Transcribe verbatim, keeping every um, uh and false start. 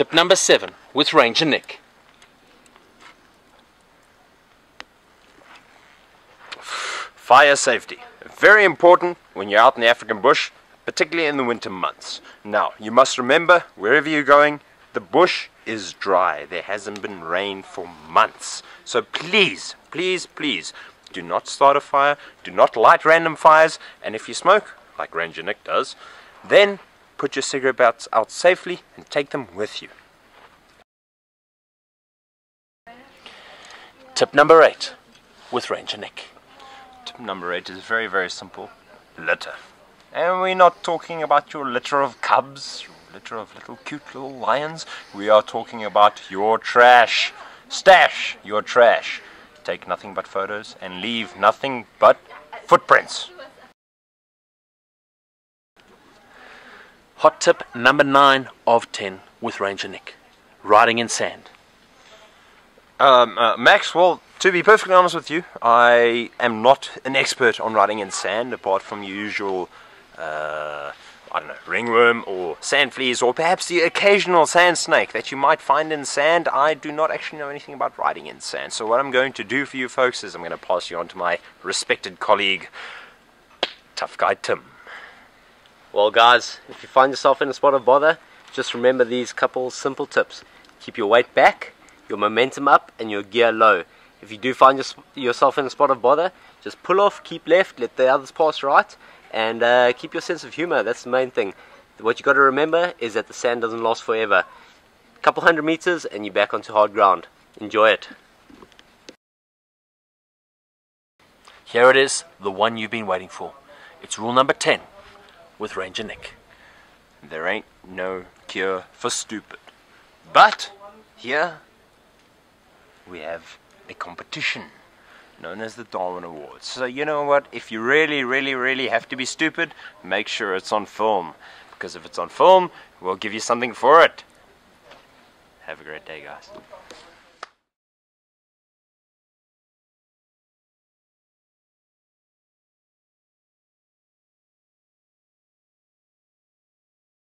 Tip number seven with Ranger Nick. Fire safety. Very important when you're out in the African bush, particularly in the winter months. Now, you must remember, wherever you're going, the bush is dry. There hasn't been rain for months. So please, please, please, do not start a fire, do not light random fires, and if you smoke, like Ranger Nick does, then put your cigarette butts out safely and take them with you. Tip number eight with Ranger Nick. Tip number eight is very, very simple. Litter. And we're not talking about your litter of cubs, litter of little cute little lions. We are talking about your trash. Stash your trash. Take nothing but photos and leave nothing but footprints. Hot tip number nine of ten with Ranger Nick. Riding in sand. Um, uh, Max, well, to be perfectly honest with you, I am not an expert on riding in sand, apart from your usual, uh, I don't know, ringworm or sand fleas, or perhaps the occasional sand snake that you might find in sand. I do not actually know anything about riding in sand. So what I'm going to do for you folks is I'm going to pass you on to my respected colleague, Tough Guy Tim. Well guys, if you find yourself in a spot of bother, just remember these couple simple tips. Keep your weight back, your momentum up, and your gear low. If you do find your, yourself in a spot of bother, just pull off, keep left, let the others pass right, and uh, keep your sense of humor. That's the main thing. What you got to remember is that the sand doesn't last forever. A couple hundred meters and you're back onto hard ground. Enjoy it. Here it is, the one you've been waiting for. It's rule number ten with Ranger Nick. There ain't no cure for stupid. But here we have a competition known as the Darwin Awards. So you know what, if you really, really, really have to be stupid, make sure it's on film. Because if it's on film, we'll give you something for it. Have a great day, guys.